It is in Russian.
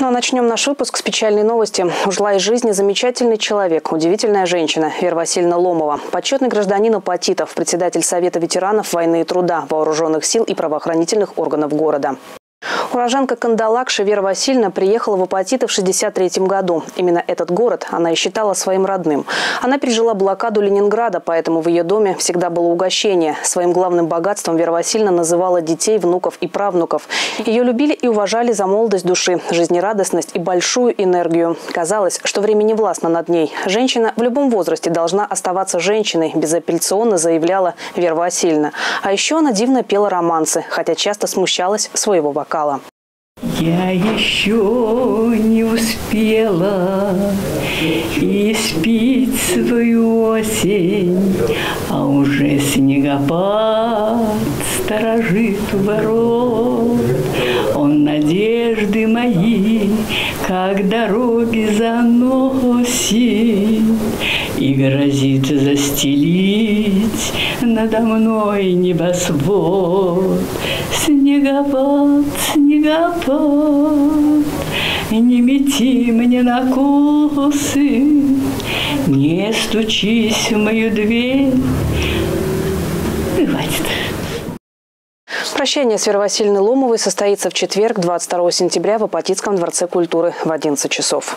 Ну а начнем наш выпуск с печальной новости. Ушла из жизни замечательный человек, удивительная женщина Вера Васильевна Ломова, почетный гражданин Апатитов, председатель Совета ветеранов войны и труда, вооруженных сил и правоохранительных органов города. Уроженка Кандалакши Вера Васильевна приехала в Апатиты в 1963 году. Именно этот город она и считала своим родным. Она пережила блокаду Ленинграда, поэтому в ее доме всегда было угощение. Своим главным богатством Вера Васильевна называла детей, внуков и правнуков. Ее любили и уважали за молодость души, жизнерадостность и большую энергию. Казалось, что время не властно над ней. Женщина в любом возрасте должна оставаться женщиной, безапелляционно заявляла Вера Васильевна. А еще она дивно пела романсы, хотя часто смущалась своего вокала. Я еще не успела испить свою осень, а уже снегопад сторожит у ворот. Он надежды мои, как дороги заносит, и грозит застелить надо мной небосвод. Снегопад, снегопад, не мети мне на косы, не стучись в мою дверь. И хватит. Прощание с Верой Васильевной Ломовой состоится в четверг, 22 сентября, в Апатитском дворце культуры в 11 часов.